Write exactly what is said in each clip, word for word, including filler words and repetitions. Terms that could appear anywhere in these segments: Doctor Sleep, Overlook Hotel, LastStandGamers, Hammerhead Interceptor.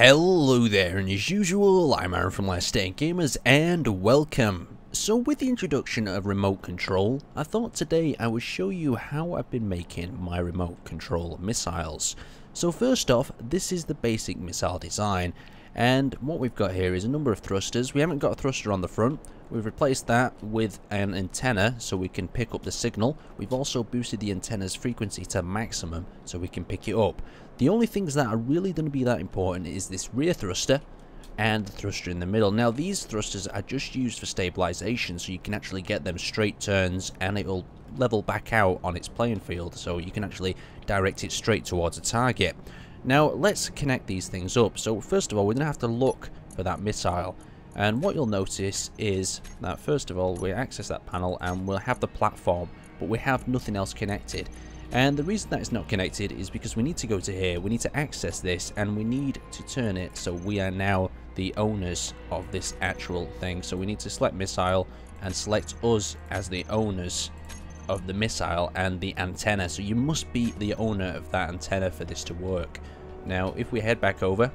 Hello there, and as usual, I'm Aaron from LastStandGamers, and welcome. So with the introduction of remote control, I thought today I would show you how I've been making my remote control missiles. So first off, this is the basic missile design, and what we've got here is a number of thrusters. We haven't got a thruster on the front. We've replaced that with an antenna so we can pick up the signal. We've also boosted the antenna's frequency to maximum so we can pick it up. The only things that are really going to be that important is this rear thruster and the thruster in the middle. Now these thrusters are just used for stabilization, so you can actually get them straight turns and it'll level back out on its playing field, so you can actually direct it straight towards a target. Now let's connect these things up. So first of all, we're going to have to look for that missile. And what you'll notice is that first of all, we access that panel and we'll have the platform, but we have nothing else connected. And the reason that it's not connected is because we need to go to here, we need to access this, and we need to turn it so we are now the owners of this actual thing. So we need to select missile and select us as the owners of the missile and the antenna. So you must be the owner of that antenna for this to work. Now if we head back over,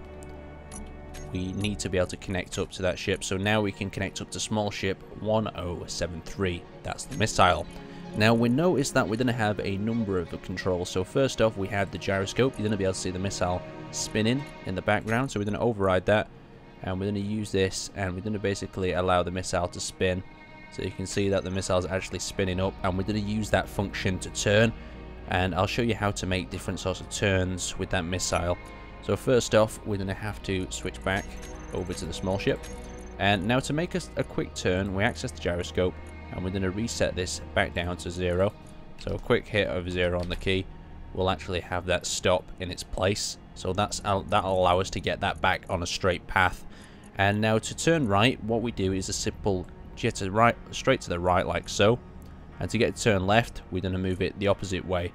we need to be able to connect up to that ship. So now we can connect up to small ship one oh seven three. That's the missile. Now we notice that we're going to have a number of controls. So first off, we have the gyroscope. You're going to be able to see the missile spinning in the background. So we're going to override that, and we're going to use this, and we're going to basically allow the missile to spin. So you can see that the missile is actually spinning up, and we're going to use that function to turn. And I'll show you how to make different sorts of turns with that missile. So first off, we're going to have to switch back over to the small ship. And now to make us a quick turn, we access the gyroscope and we're going to reset this back down to zero. So a quick hit of zero on the key will actually have that stop in its place. So that's that'll allow us to get that back on a straight path. And now to turn right, what we do is a simple jitter right, straight to the right like so. And to get to turn left, we're going to move it the opposite way,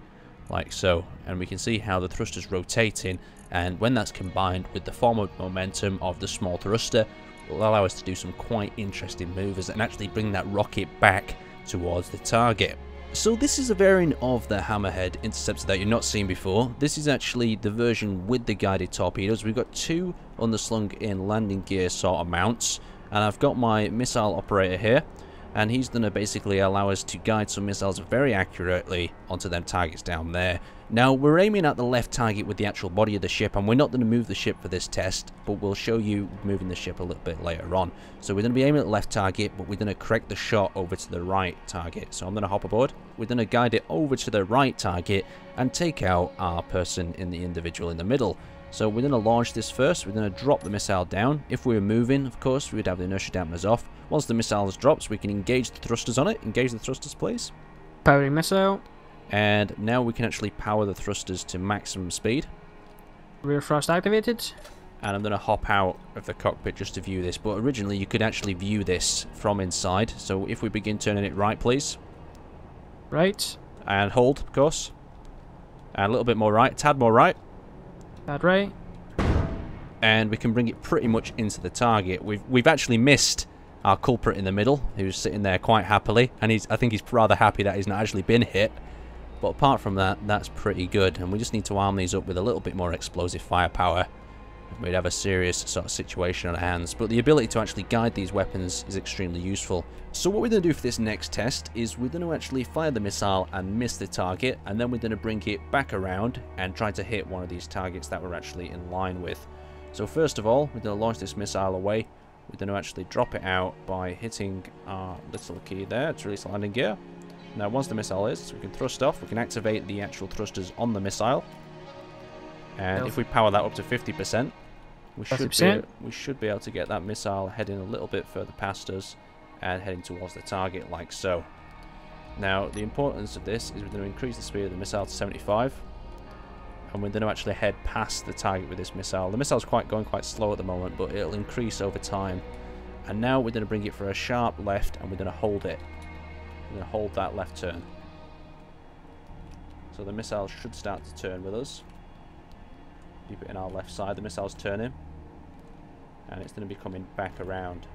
like so, and we can see how the thruster's rotating, and when that's combined with the forward momentum of the small thruster, will allow us to do some quite interesting maneuvers and actually bring that rocket back towards the target. So this is a variant of the Hammerhead Interceptor that you've not seen before. This is actually the version with the guided torpedoes. We've got two underslung in landing gear sort of mounts, and I've got my missile operator here, and he's going to basically allow us to guide some missiles very accurately onto them targets down there. Now we're aiming at the left target with the actual body of the ship, and we're not going to move the ship for this test, but we'll show you moving the ship a little bit later on. So we're going to be aiming at the left target, but we're going to correct the shot over to the right target. So I'm going to hop aboard, we're going to guide it over to the right target and take out our person in the individual in the middle. So we're going to launch this first, we're going to drop the missile down. If we were moving, of course, we'd have the inertia dampeners off. Once the missile is dropped, we can engage the thrusters on it. Engage the thrusters, please. Powering missile. And now we can actually power the thrusters to maximum speed. Rear thrust activated. And I'm going to hop out of the cockpit just to view this, but originally you could actually view this from inside. So if we begin turning it right, please. Right. And hold, of course. And a little bit more right, tad more right. That right. And we can bring it pretty much into the target. We've we've actually missed our culprit in the middle, who's sitting there quite happily, and he's I think he's rather happy that he's not actually been hit. But apart from that, that's pretty good. And we just need to arm these up with a little bit more explosive firepower. We'd have a serious sort of situation on our hands, but the ability to actually guide these weapons is extremely useful. So what we're going to do for this next test is we're going to actually fire the missile and miss the target, and then we're going to bring it back around and try to hit one of these targets that we're actually in line with. So first of all, we're going to launch this missile away. We're going to actually drop it out by hitting our little key there to release landing gear. Now once the missile is, we can thrust off, we can activate the actual thrusters on the missile. And if we power that up to fifty percent, we should, be, we should be able to get that missile heading a little bit further past us and heading towards the target like so. Now, the importance of this is we're going to increase the speed of the missile to seventy-five, and we're going to actually head past the target with this missile. The missile's quite going quite slow at the moment, but it'll increase over time. And now we're going to bring it for a sharp left, and we're going to hold it. We're going to hold that left turn. So the missile should start to turn with us. Keep it in our left side, the missile's turning, and it's going to be coming back around.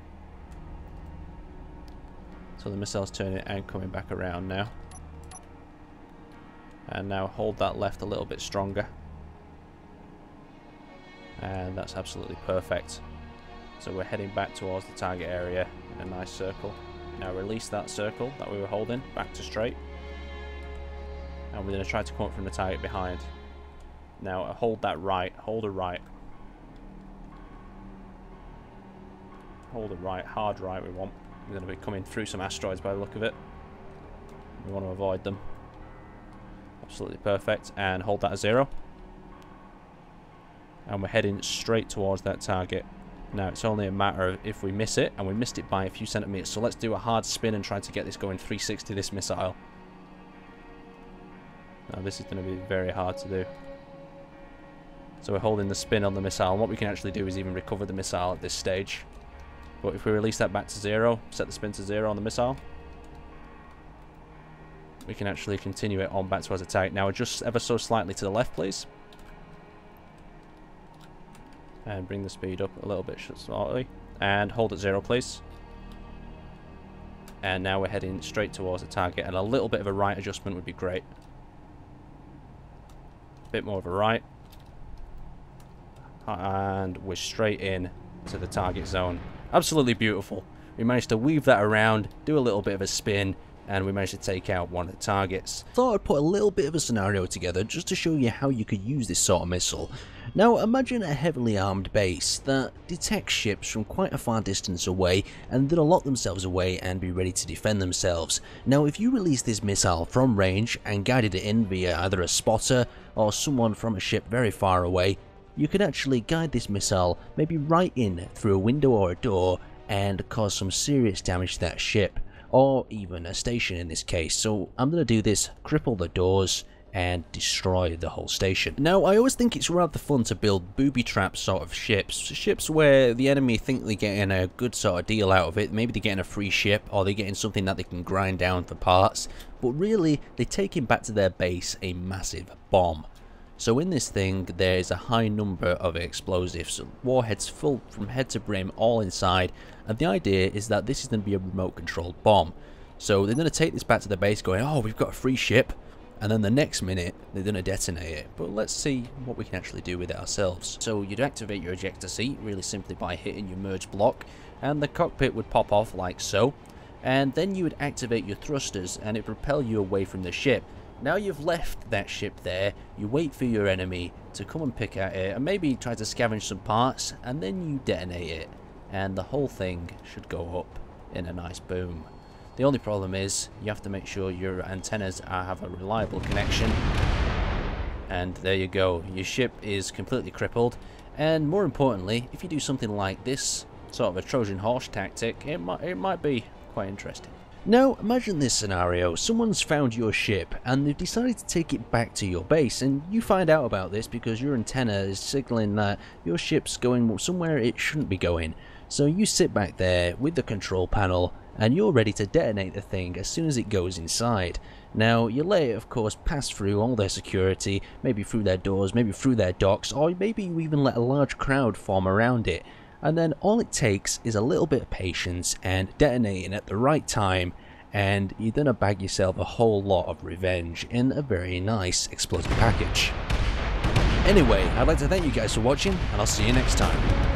So the missile's turning and coming back around now. And now hold that left a little bit stronger. and that's absolutely perfect. So we're heading back towards the target area in a nice circle. Now release that circle that we were holding back to straight, and we're going to try to come up from the target behind. Now hold that right, hold a right, hold a right, hard right we want. We're going to be coming through some asteroids by the look of it. We want to avoid them. Absolutely perfect, and hold that at zero. And we're heading straight towards that target. Now it's only a matter of if we miss it, and we missed it by a few centimeters, so let's do a hard spin and try to get this going three sixty this missile. Now this is going to be very hard to do. So we're holding the spin on the missile, and what we can actually do is even recover the missile at this stage. But if we release that back to zero, set the spin to zero on the missile, we can actually continue it on back towards the target. Now adjust ever so slightly to the left, please. And bring the speed up a little bit slightly. And hold at zero, please. And now we're heading straight towards the target. And a little bit of a right adjustment would be great. A bit more of a right. And we're straight in to the target zone. Absolutely beautiful. We managed to weave that around, do a little bit of a spin, and we managed to take out one of the targets. Thought I'd put a little bit of a scenario together just to show you how you could use this sort of missile. Now imagine a heavily armed base that detects ships from quite a far distance away and then lock themselves away and be ready to defend themselves. Now if you release this missile from range and guided it in via either a spotter or someone from a ship very far away, you could actually guide this missile maybe right in through a window or a door and cause some serious damage to that ship, or even a station in this case. So I'm going to do this, cripple the doors and destroy the whole station. Now I always think it's rather fun to build booby trap sort of ships, ships where the enemy think they're getting a good sort of deal out of it, maybe they're getting a free ship or they're getting something that they can grind down for parts, but really they're taking back to their base a massive bomb. So in this thing there is a high number of explosives, warheads full from head to brim, all inside, and the idea is that this is going to be a remote controlled bomb. So they're going to take this back to the base going, oh, we've got a free ship, and then the next minute they're going to detonate it. But let's see what we can actually do with it ourselves. So you'd activate your ejector seat really simply by hitting your merge block, and the cockpit would pop off like so, and then you would activate your thrusters and it would propel you away from the ship. Now you've left that ship there, you wait for your enemy to come and pick at it and maybe try to scavenge some parts, and then you detonate it, and the whole thing should go up in a nice boom. The only problem is you have to make sure your antennas are, have a reliable connection, and there you go, your ship is completely crippled. And more importantly, if you do something like this, sort of a Trojan horse tactic, it might, it might be quite interesting. Now imagine this scenario, someone's found your ship and they've decided to take it back to your base, and you find out about this because your antenna is signaling that your ship's going somewhere it shouldn't be going. So you sit back there with the control panel and you're ready to detonate the thing as soon as it goes inside. Now you let it of course pass through all their security, maybe through their doors, maybe through their docks, or maybe you even let a large crowd form around it. And then all it takes is a little bit of patience and detonating at the right time, and you're gonna bag yourself a whole lot of revenge in a very nice explosive package. Anyway, I'd like to thank you guys for watching, and I'll see you next time.